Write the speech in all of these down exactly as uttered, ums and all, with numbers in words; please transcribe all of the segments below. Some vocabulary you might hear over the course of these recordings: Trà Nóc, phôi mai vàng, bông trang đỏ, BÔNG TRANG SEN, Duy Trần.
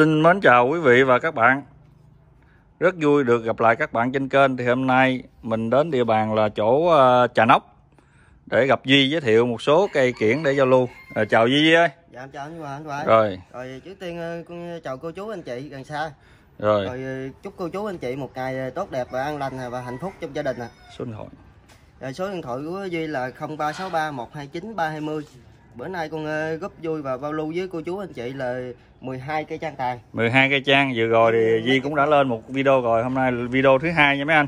Xin mến chào quý vị và các bạn. Rất vui được gặp lại các bạn trên kênh. Thì hôm nay mình đến địa bàn là chỗ Trà Nóc để gặp Duy giới thiệu một số cây kiểng để giao lưu. À, chào Duy ơi. Dạ chào anh Hoàng, anh Hoàng. Rồi. Rồi trước tiên chào cô chú anh chị gần xa. Rồi. Rồi chúc cô chú anh chị một ngày tốt đẹp và an lành và hạnh phúc trong gia đình ạ. Số điện thoại. Rồi, số điện thoại của Duy là không ba sáu ba một hai chín ba hai không. Bữa nay con góp vui và bao lưu với cô chú anh chị là mười hai cây trang tài. mười hai cây trang vừa rồi thì Duy cũng đã lên một video rồi, hôm nay là video thứ hai nha mấy anh.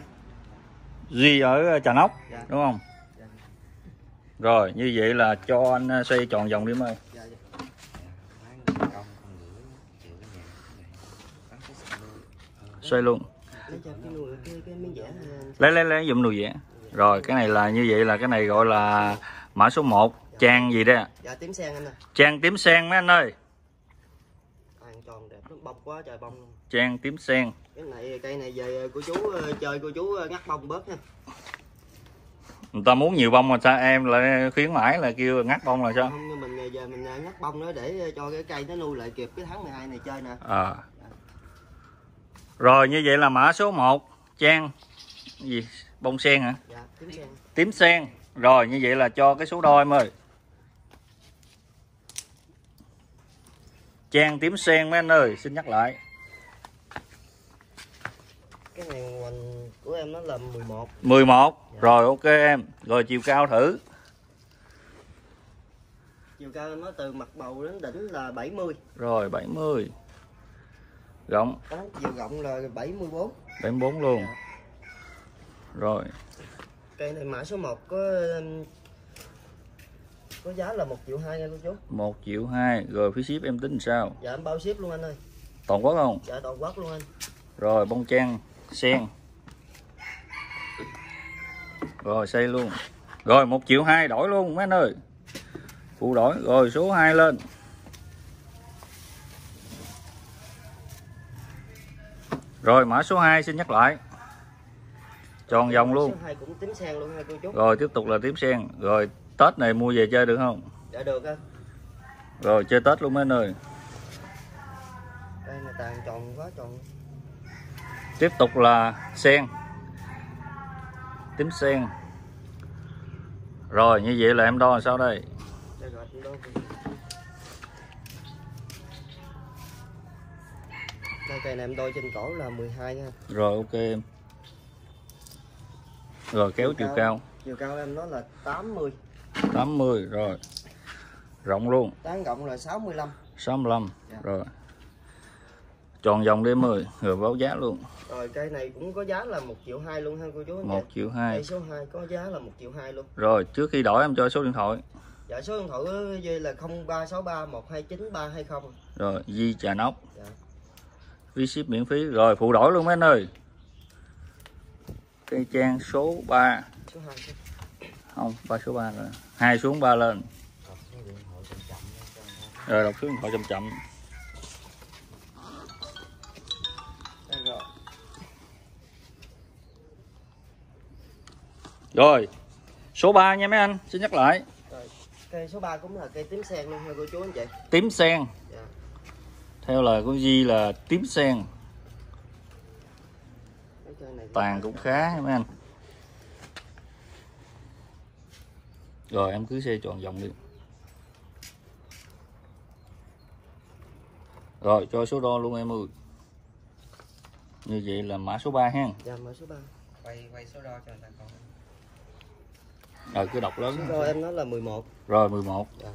Duy ở Trà Nóc, dạ. Đúng không? Dạ. Rồi, như vậy là cho anh xoay tròn vòng đi em ơi. Dạ. Xoay luôn. Lấy lấy lấy dùm nồi vẽ. Rồi, cái này là như vậy là cái này gọi là mã số một. Trang gì đây? Dạ tím sen anh ơi. Trang tím sen mấy anh ơi. Tròn đẹp, bông quá trời bông. Trang tím sen. Cái này cây này về cô chú chơi cô chú ngắt bông bớt nha. Người ta muốn nhiều bông mà sao em lại khuyến mãi là kêu ngắt bông là sao? Không, mình giờ mình ngắt bông nữa để cho cái cây nó nuôi lại kịp cái tháng mười hai này chơi nè. À. Rồi như vậy là mã số một trang gì? Bông sen hả? Dạ, tím sen. Tím sen. Rồi như vậy là cho cái số đo em ơi. Trang tím sen mấy anh ơi, xin nhắc lại. Cái này mình, của em nó là mười một. mười một. Dạ. Rồi ok em. Rồi chiều cao thử. Chiều cao em nó từ mặt bầu đến đỉnh là bảy mươi. Rồi bảy mươi. Rộng. Chiều rộng là bảy mươi tư. bảy mươi tư luôn. Dạ. Rồi. Cây này mã số một có có giá là một triệu hai nha cô chú. một triệu hai. Rồi phí ship em tính sao? Dạ em bao ship luôn anh ơi. Toàn quốc không? Dạ toàn quốc luôn anh. Rồi bông trang sen. Rồi xây luôn. Rồi một triệu hai đổi luôn mấy anh ơi. Phụ đổi rồi số hai lên. Rồi mã số hai xin nhắc lại. Tròn vòng luôn. Số hai cũng tím sen luôn nha cô chú. Rồi tiếp tục là tím sen. Rồi Tết này mua về chơi được không? Dạ được á. Rồi chơi Tết luôn mấy anh ơi. Đây là tàn tròn quá tròn. Tiếp tục là sen. Tím sen. Rồi như vậy là em đo làm sao đây? Đây rồi, em đo. Cây này em đo trên cổ là mười hai nha. Rồi ok em. Rồi kéo chiều cao, cao. Chiều cao em nó là tám mươi. tám mươi rồi. Rộng luôn. Tán rộng là sáu mươi lăm. sáu mươi lăm. Dạ. Rồi. Tròn vòng đi mười, rồi báo giá luôn. Rồi cây này cũng có giá là một triệu hai luôn ha cô chú. một triệu hai. Cây số hai có giá là một triệu hai luôn. Rồi, trước khi đổi em cho số điện thoại. Dạ số điện thoại của Duy là không ba sáu ba một hai chín ba hai không. Rồi, Duy Trà Nóc. Dạ. Phí ship miễn phí. Rồi, phụ đổi luôn mấy anh ơi. Cây trang số ba. Số hai. Không, ba số ba rồi. hai xuống ba lên. Rồi đọc số điện thoại chậm chậm. Rồi. Số ba nha mấy anh, xin nhắc lại. Rồi, cây số ba cũng là cây tím sen luôn nha cô chú anh chị. Tím sen. Dạ. Theo lời của Di là tím sen. Tàn cũng khá mấy anh. Rồi em cứ xe tròn vòng đi. Rồi cho số đo luôn em ơi. Như vậy là mã số ba ha. Dạ mã số ba. Quay quay số đo cho người ta coi. Rồi cứ đọc lớn. Số đo em nói là mười một. Rồi mười một. Dạ.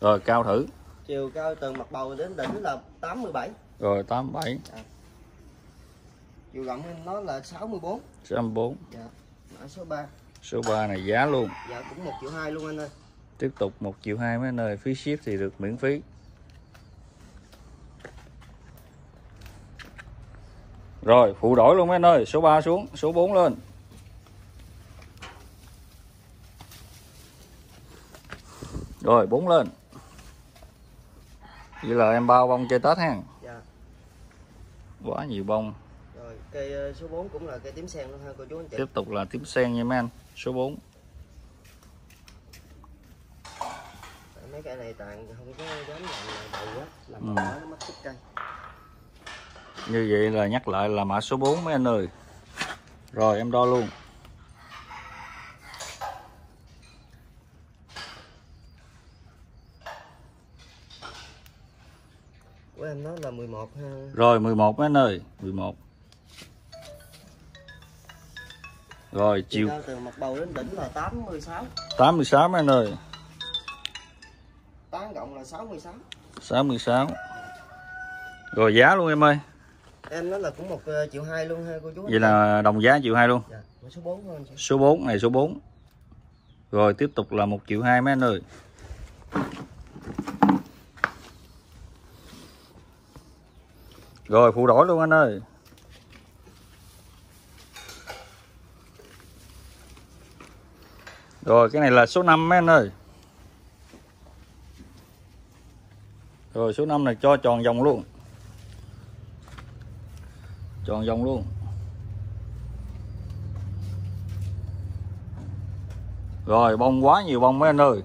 Rồi cao thử. Chiều cao từ mặt bầu đến đỉnh là tám mươi bảy. Rồi tám mươi bảy. Dạ. Chiều rộng nó là sáu mươi tư. sáu mươi tư. Dạ. Mã số ba. Số ba này giá luôn. Dạ cũng một triệu hai luôn anh ơi. Tiếp tục một triệu hai mấy anh ơi, phí ship thì được miễn phí. Rồi, phụ đổi luôn mấy anh ơi, số ba xuống, số bốn lên. Rồi, bốn lên. Vậy là em bao bông chơi Tết ha. Dạ. Quá nhiều bông. Rồi, cây số bốn cũng là cây tím sen luôn ha cô chú anh chị. Tiếp tục là tím sen nha mấy anh, số bốn. mấy cây này toàn không có dám làm đầu á, làm đầu nó mất sức cây. Như vậy là nhắc lại là mã số bốn mấy anh ơi. Rồi em đo luôn. Của em nói là mười một ha. Rồi mười một mấy anh ơi, mười một. Rồi chiều từ mặt đầu đến đỉnh là tám mươi sáu. tám mươi sáu mấy anh ơi. tám cộng là sáu mươi sáu. sáu mươi sáu. Rồi giá luôn em ơi. Em nói là cũng một triệu hai luôn ha cô chú. Vậy là đồng giá triệu hai luôn. Dạ, số bốn thôi anh chị. Số bốn này, số bốn. Rồi tiếp tục là một triệu hai mấy anh ơi. Rồi phụ đổi luôn anh ơi. Rồi cái này là số năm mấy anh ơi. Rồi số năm này cho tròn vòng luôn. Tròn vòng luôn. Rồi bông quá nhiều bông mấy anh ơi.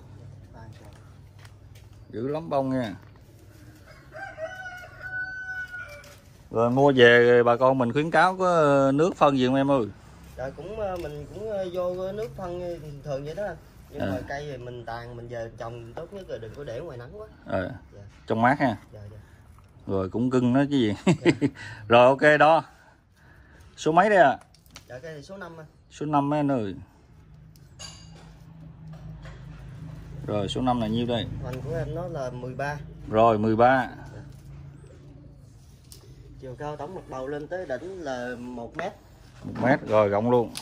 Dữ lắm bông nha. Rồi mua về bà con mình khuyến cáo có nước phân gì không em ơi? Rồi cũng mình cũng vô nước phân thường vậy đó. Nhưng à. Mà cây thì mình tàn mình về trồng tốt nhất là đừng có để ngoài nắng quá. Ờ. À. Dạ. Trong mát ha. Dạ, dạ. Rồi cũng cưng nó chứ gì. Dạ. Rồi ok đó. Số mấy đây ạ? À? Dạ cây này số năm anh. Số năm mấy anh ơi. Rồi số năm là nhiêu đây? Hoành của em nó là mười ba. Rồi mười ba. Dạ. Chiều cao tổng mặt đầu lên tới đỉnh là một mét. một mét rồi rộng luôn.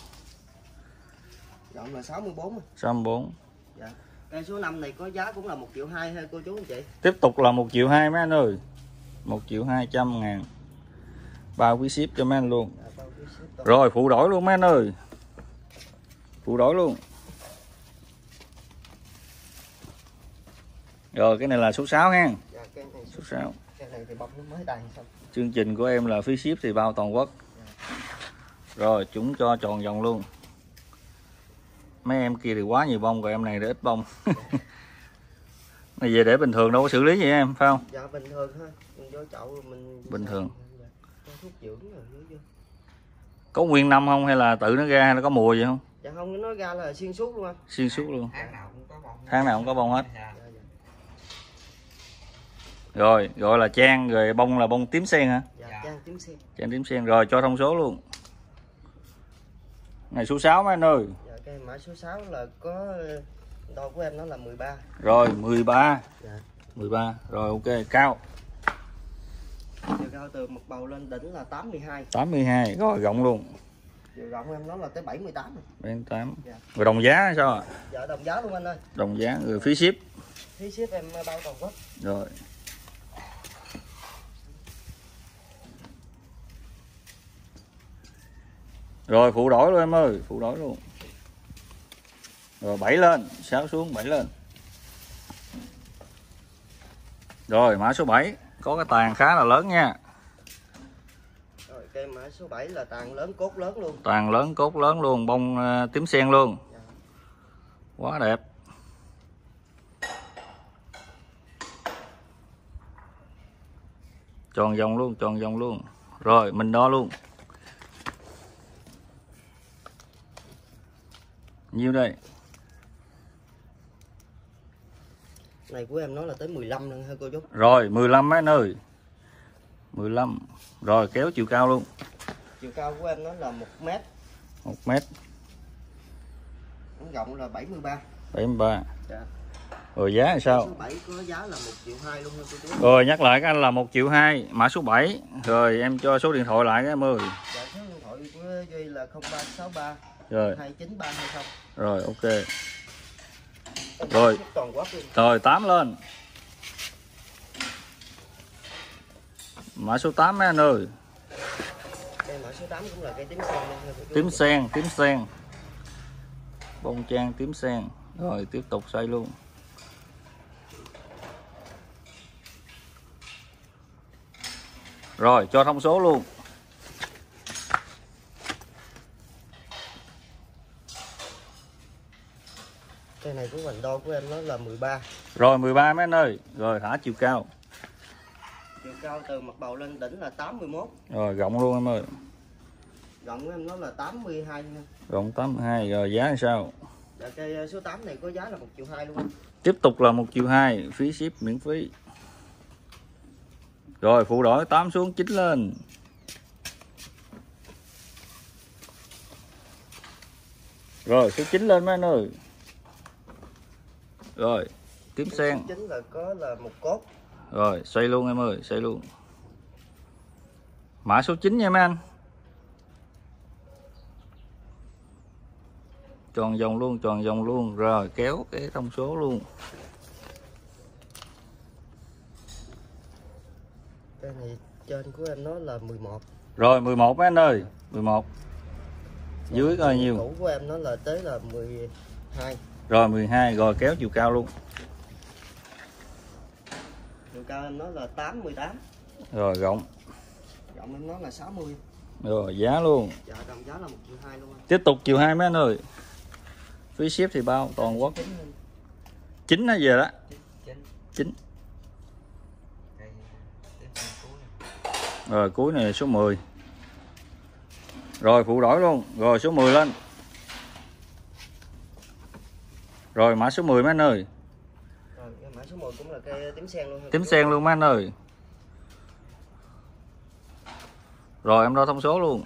Rộng là sáu mươi bốn. sáu mươi bốn. Dạ. Cây số năm này có giá cũng là một triệu hai thôi cô chú anh chị. Tiếp tục là một triệu hai mấy anh ơi. một triệu hai trăm ngàn. Bao quý ship cho mấy anh luôn. Dạ, rồi phụ đổi luôn mấy anh ơi. Phụ đổi luôn. Rồi cái này là số sáu ha. Dạ, cái này số sáu. Cái này thì bọc nó mới đầy xong. Chương trình của em là phí ship thì bao toàn quốc. Dạ. Rồi chúng cho tròn vòng luôn. Mấy em kia thì quá nhiều bông, rồi em này để ít bông. Này về để bình thường đâu có xử lý gì em, phải không? Dạ bình thường thôi, mình vô chậu rồi mình... Bình thường. Thuốc dưỡng rồi. Có nguyên năm không hay là tự nó ra hay là có mùa gì không? Dạ không, nó ra là xuyên suốt luôn anh. Xuyên suốt luôn. Tháng nào cũng có bông. Tháng nào cũng có bông hết. Dạ, dạ. Rồi, gọi là trang, rồi bông là bông tím sen hả? Dạ, trang tím sen. Trang tím sen, rồi cho thông số luôn. Này số sáu mấy anh ơi. Dạ, cái mã số sáu là có đo của em nó là mười ba. Rồi mười ba. Dạ. mười ba. Rồi ok, cao. Chiều cao từ mặt bầu lên đỉnh là tám mươi hai. tám mươi hai, rồi rộng luôn. Chiều rộng em nó là tới bảy mươi tám. bảy mươi tám. Dạ. Rồi đồng giá hay sao ạ? Dạ đồng giá luôn anh ơi. Đồng giá rồi phí ship. Phí ship em bao toàn quốc. Rồi. Rồi phụ đổi luôn em ơi, phụ đổi luôn. Rồi bảy lên, sáu xuống, bảy lên. Rồi mã số bảy, có cái tàn khá là lớn nha. Rồi cây mã số bảy là tàn lớn cốt lớn luôn. Tàn lớn cốt lớn luôn, bông tím sen luôn. Dạ. Quá đẹp. Tròn vòng luôn, tròn vòng luôn. Rồi mình đo luôn. Nhiêu đây? Này của em nói là tới mười lăm luôn hả cô chú? Rồi mười lăm mấy anh ơi. mười lăm. Rồi kéo chiều cao luôn. Chiều cao của em nói là một mét. một mét. Rộng là bảy mươi ba. bảy mươi ba. Dạ. Rồi giá là sao? Mã số bảy có giá là một triệu hai luôn hả cô chú? Rồi nhắc lại các anh là một triệu hai, mã số bảy. Rồi em cho số điện thoại lại các em ơi. Dạ, số điện thoại của Duy là không ba sáu ba. Rồi. hai chín ba hai không. Rồi ok. Rồi. Rồi tám lên. Mã số tám mấy anh ơi. Cây mã số tám cũng là cây tím sen. Tím sen, tím sen. Bông trang tím sen. Rồi tiếp tục xoay luôn. Rồi cho thông số luôn. Cây này của mình đo của em nó là mười ba. Rồi mười ba mấy anh ơi. Rồi thả chiều cao. Chiều cao từ mặt bầu lên đỉnh là tám mươi mốt. Rồi rộng luôn em ơi. Rộng của em nó là tám mươi hai. Rộng tám mươi hai. Rồi giá sao? Dạ, cây số tám này có giá là một triệu hai luôn. Tiếp tục là một triệu hai. Phí ship miễn phí. Rồi phụ đổi tám xuống chín lên. Rồi số chín lên mấy anh ơi. Rồi tím sen chính là có là một cốt. Rồi xoay luôn em ơi, xoay luôn. Mã số chín nha mấy anh. Tròn vòng luôn, tròn vòng luôn. Rồi kéo cái thông số luôn. Cái này trên của em nó là mười một. Rồi mười một mấy anh ơi, mười một. Dưới coi nhiều. Cũ của em nó là tới là mười hai. Rồi mười hai, rồi kéo chiều cao luôn. Chiều cao em nó là tám mươi tám. Rồi rộng. Rộng em nó là sáu mươi. Rồi giá luôn. Dạ đồng giá là một triệu hai luôn. Tiếp tục chiều hai mấy anh ơi. Phí ship thì bao toàn quốc. Chính nó về đó. Chính. Rồi cuối này số mười. Rồi phụ đổi luôn. Rồi số mười lên. Rồi mã số mười mấy anh ơi. Rồi, mã số mười cũng là cây tím sen luôn. Tím sen luôn mấy anh ơi. Rồi em đo thông số luôn.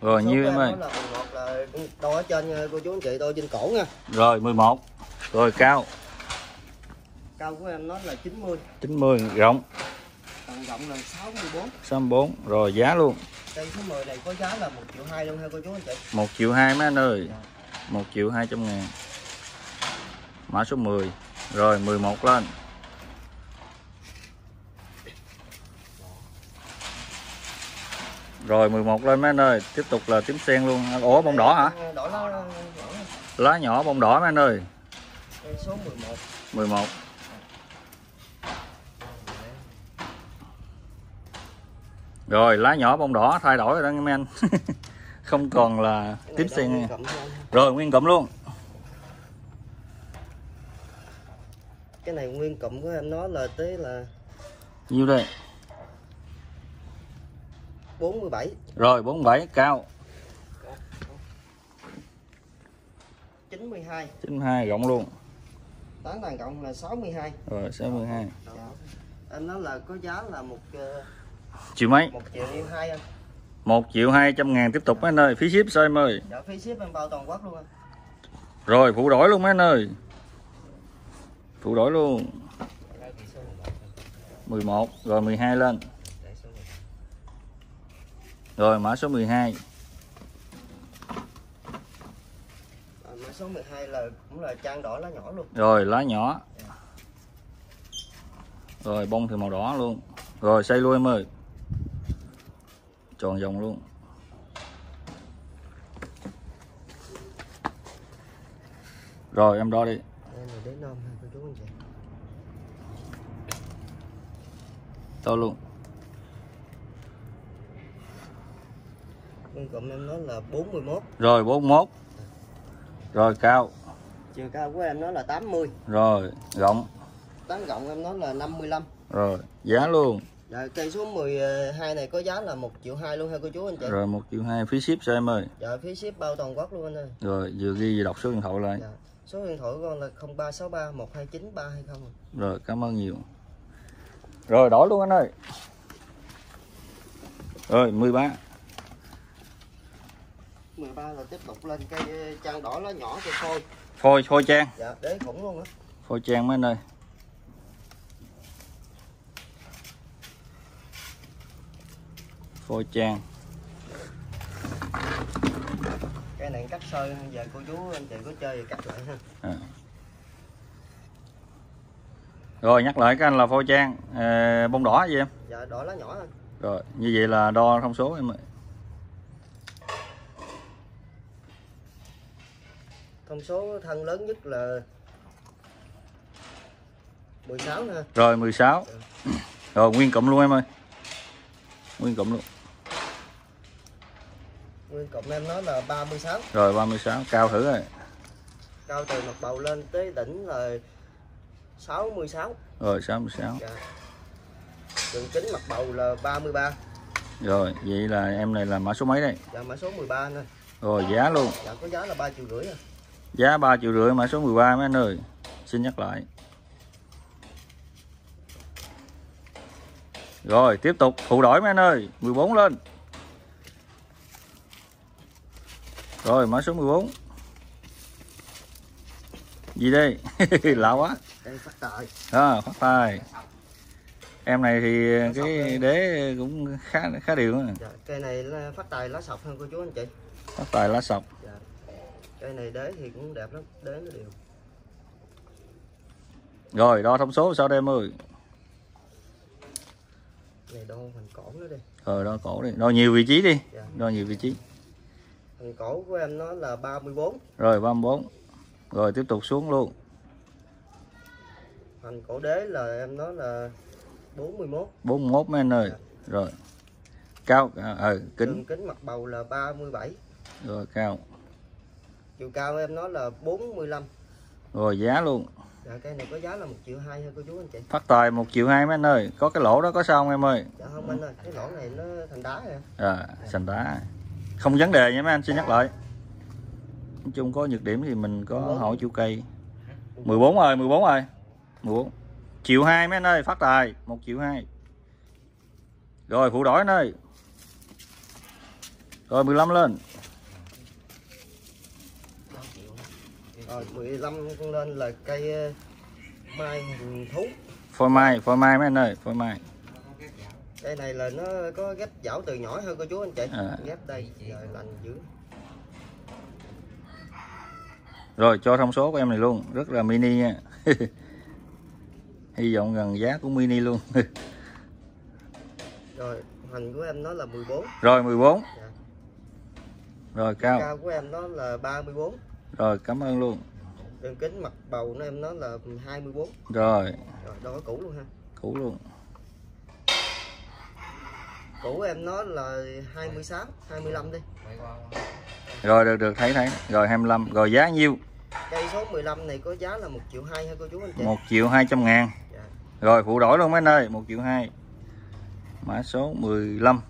Rồi số như em ơi. Đo ở trên cô chú anh chị, đo trên cổ nha. Rồi mười một. Rồi cao. Cao của em nó là chín mươi. chín mươi rộng. Rộng là sáu mươi bốn. sáu mươi bốn. Rồi giá luôn. Cây số mười này có giá là một triệu hai luôn ha cô chú anh chị. một triệu hai mấy anh ơi. một triệu hai trăm ngàn. Mã số mười. Rồi mười một lên. Rồi mười một lên mấy anh ơi. Tiếp tục là tím sen luôn. Ủa bông đỏ hả? Đỏ lá... lá nhỏ bông đỏ mấy anh ơi. Cây số mười một. mười một. Rồi lá nhỏ bông đỏ thay đổi rồi đó mấy anh. Không còn là tím sen. Rồi nguyên cụm luôn. Cái này nguyên cụm của em nó là tới là nhiêu đây? bốn mươi bảy. Rồi bốn mươi bảy cao. chín mươi hai. chín mươi hai rộng luôn. Tán đàn rộng là sáu mươi hai. Rồi sáu mươi hai. Đó. Em nó là có giá là một triệu mấy? một triệu hai anh. một triệu hai trăm ngàn tiếp tục mấy anh ơi. Phí ship sao em ơi? Dạ phí ship em bao toàn quốc luôn anh. Rồi phụ đổi luôn mấy anh ơi. Phụ đổi luôn. mười một rồi mười hai lên. Rồi mã số mười hai. À, mã số mười hai là cũng là trang đỏ lá nhỏ luôn. Rồi lá nhỏ. Rồi bông thì màu đỏ luôn. Rồi xây luôn em ơi. Tròn vòng luôn. Rồi em đo đi. To luôn. Con cụm em nó là bốn mươi mốt. Rồi bốn mươi mốt. Rồi cao. Chiều cao của em nó là tám mươi. Rồi rộng. Tán rộng em nó là năm mươi lăm. Rồi giá luôn. Rồi cây số mười hai này có giá là một triệu hai luôn ha cô chú anh chị. Rồi một triệu hai phí ship sao em ơi? Dạ phí ship bao toàn quốc luôn anh ơi. Rồi vừa ghi vừa đọc số điện thoại lại. Dạ. Số điện thoại của con là không ba sáu ba một hai chín ba hai không. Rồi cảm ơn nhiều. Rồi đổi luôn anh ơi. Rồi mười ba. mười ba là tiếp tục lên cây trang đỏ lá nhỏ cho phôi. Phôi phôi trang. Dạ đế khủng luôn á. Phôi trang mấy anh ơi. Phôi trang. Cái này cắt sơ giờ cô chú anh chị có chơi thì cắt lại ha. À. Rồi nhắc lại các anh là phôi trang à, bông đỏ gì em? Dạ đỏ lá nhỏ. Rồi như vậy là đo thông số em ơi. Thông số thân lớn nhất là mười sáu ha. Rồi mười sáu. Rồi nguyên cụm luôn em ơi. nguyên cụm luôn. Nguyên cụm em nói là ba mươi sáu. Rồi ba mươi sáu, cao thử rồi. Cao từ mặt bầu lên tới đỉnh là sáu mươi sáu. Rồi sáu mươi sáu. Dạ. Đường kính mặt bầu là ba mươi ba. Rồi, vậy là em này là mã số mấy đây? Là mã số mười ba nè. Rồi giá luôn. Dạ, có giá là ba triệu rưỡi à. Giá ba triệu rưỡi mã số mười ba mấy anh ơi. Xin nhắc lại. Rồi tiếp tục thụ đổi mấy anh ơi, mười bốn lên. Rồi mã số mười bốn. Gì đây? Lạ quá. Em phát tài. À, phát tài. Em này thì cái đế cũng khá khá đều. Dạ, cây này là phát tài lá sọc hơn cô chú anh chị. Phát tài lá sọc. Dạ. Cây này đế thì cũng đẹp lắm, đế nó đều. Rồi đo thông số sao đây em ơi. Này đo hình cổ nó đi. Ờ đo cổ đi, đo nhiều vị trí đi. Dạ. Đo nhiều vị trí. Hình cổ của em nó là ba mươi bốn. Rồi ba mươi bốn. Rồi tiếp tục xuống luôn. Hình cổ đế là em nói là bốn mươi mốt. bốn mươi mốt mấy anh ơi. Dạ. Rồi. Cao ờ à, à, kính. Đường kính mặt bầu là ba mươi bảy. Rồi cao. Chiều cao em nói là bốn mươi lăm. Rồi giá luôn. Dạ, cây này có giá là một triệu hai thôi cô chú anh chị. Phát tài một triệu hai mấy anh ơi. Có cái lỗ đó có sao không em ơi? Dạ không anh ơi, cái lỗ này nó thành đá rồi. À, thành đá. Không vấn đề nha mấy anh, xin nhắc lại. Nói chung có nhược điểm thì mình có mười bốn. Hỏi chủ cây. mười bốn rồi, mười bốn rồi. mười bốn. một triệu hai mấy anh ơi, phát tài một triệu hai. Rồi phụ đổi anh ơi. Rồi mười lăm lên. Rồi mười lăm con lên là cây mai thú. Phôi mai, phôi mai mấy anh ơi, phôi mai. Cây này là nó có ghép giảo từ nhỏ hơn cô chú anh chị. À. Ghép đây rồi lành dữ. Rồi cho thông số của em này luôn, rất là mini nha. Hy vọng gần giá của mini luôn. Rồi, hình của em nó là mười bốn. Rồi mười bốn. Dạ. Rồi cao. Cao của em nó là ba mươi bốn. Rồi cảm ơn luôn. Đường kính mặt bầu nó em nói là hai mươi bốn. Rồi. Rồi đo cũ luôn ha. Cũ luôn. Cũ em nói là hai mươi sáu, hai mươi lăm đi. Rồi được được thấy thấy. Rồi hai mươi lăm, rồi giá nhiêu? Cây số mười lăm này có giá là một triệu hai ha cô chú anh chị. một triệu hai trăm ngàn. Dạ. Rồi phụ đổi luôn mấy anh ơi, một triệu hai. Mã số mười lăm.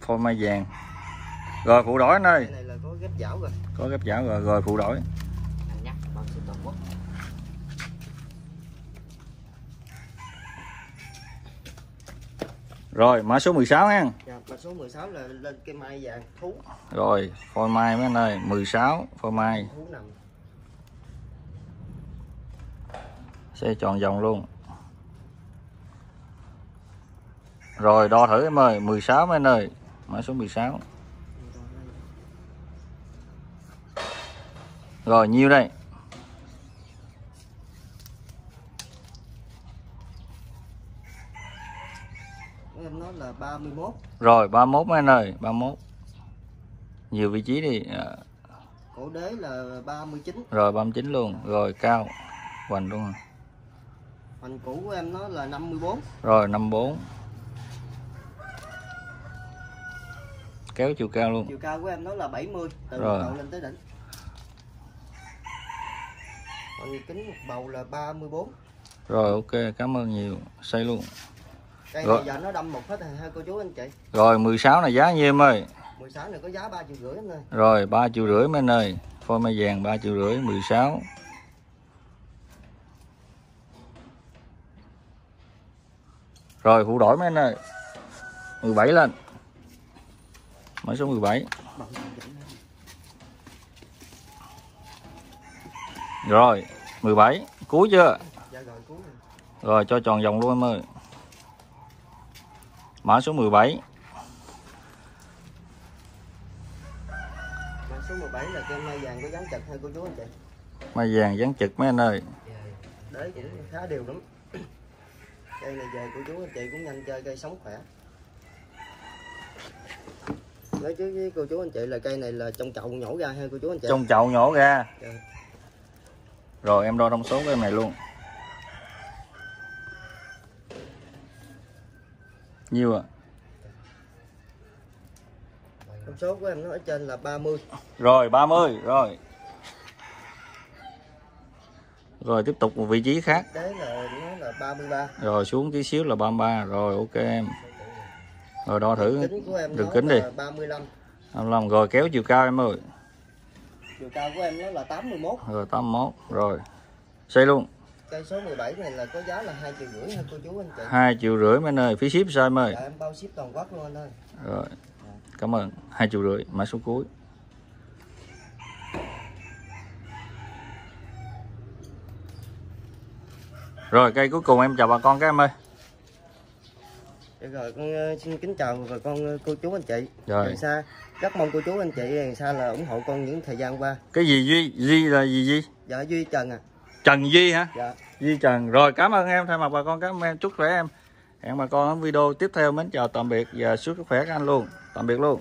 Phôi mai vàng. Rồi phụ đổi anh ơi. Cái này là có ghép giảo rồi. Có ghép giảo rồi, rồi phụ đổi. Rồi mã số mười sáu ha. Dạ, mã số mười sáu là lên cây mai vàng thú. Rồi, phôi mai mấy anh ơi, mười sáu phôi mai. Thú nằm. Sẽ tròn vòng luôn. Rồi đo thử em ơi, mười sáu mấy anh ơi, mã số mười sáu. Rồi nhiêu đây? Em nói là ba mươi mốt. Rồi ba mươi mốt mấy anh ơi, ba mươi mốt. Nhiều vị trí đi. Cổ đế là ba mươi chín. Rồi ba mươi chín luôn, rồi cao. Hoành luôn. Hoành cũ của em nói là năm mươi bốn. Rồi năm mươi bốn. Kéo chiều cao luôn. Chiều cao của em nói là bảy mươi, từ đầu lên tới đỉnh. Kính một bầu là ba mươi bốn. Rồi ok, cảm ơn nhiều, xây luôn. Cây này giờ nó đâm một hết hai cô chú anh chị. Rồi mười sáu này giá nhiêu em ơi? mười sáu này có giá ba triệu rưỡi anh ơi. Rồi ba triệu rưỡi mấy anh ơi. Phôi mai vàng ba triệu rưỡi mười sáu. Rồi phụ đổi mấy anh ơi. mười bảy lên. Mã số mười bảy. Rồi, mười bảy, cuối chưa? Dạ rồi, cuối rồi. Rồi cho tròn vòng luôn em ơi. Mã số mười bảy. Mã số mười bảy là cây mai vàng có dán chật hay cô chú anh chị? Mai vàng dán chật mấy anh ơi. Dạ, đấy cũng khá đều lắm. Cây này về cô chú anh chị cũng nhanh chơi, cây sống khỏe. Nói chứ với cô chú anh chị là cây này là trong chậu nhổ ra hay cô chú anh chị? Trong chậu nhổ ra. Dạ. Rồi em đo thông số cái này luôn. Nhiều ạ. À? Con số của em nó ở trên là ba mươi. Rồi ba mươi rồi. Rồi tiếp tục một vị trí khác. Đấy là, là ba mươi ba. Rồi xuống tí xíu là ba mươi ba. Rồi ok em. Rồi đo thử đường kính đi. ba mươi lăm. Rồi kéo chiều cao em ơi. Chiều cao của em nó là tám mươi mốt. Rồi tám mươi mốt. Rồi. Xây luôn. Cây số mười bảy này là có giá là hai triệu rưỡi hả cô chú anh chị? hai triệu rưỡi mấy nơi, phí ship sao em ơi? Dạ, em bao ship toàn quốc luôn anh ơi. Rồi. Cảm ơn. hai triệu rưỡi mã số cuối. Rồi cây cuối cùng em chào bà con các em ơi. Rồi con xin kính chào và con cô chú anh chị. Rồi xa rất mong cô chú anh chị xa là ủng hộ con những thời gian qua. Cái gì Duy? Duy là gì Duy? Dạ Duy Trần à. Trần Duy hả? Dạ. Duy Trần. Rồi cảm ơn em thay mặt bà con các em, chúc khỏe em. Hẹn bà con ở video tiếp theo. Mến chào tạm biệt và sức khỏe các anh luôn. Tạm biệt luôn.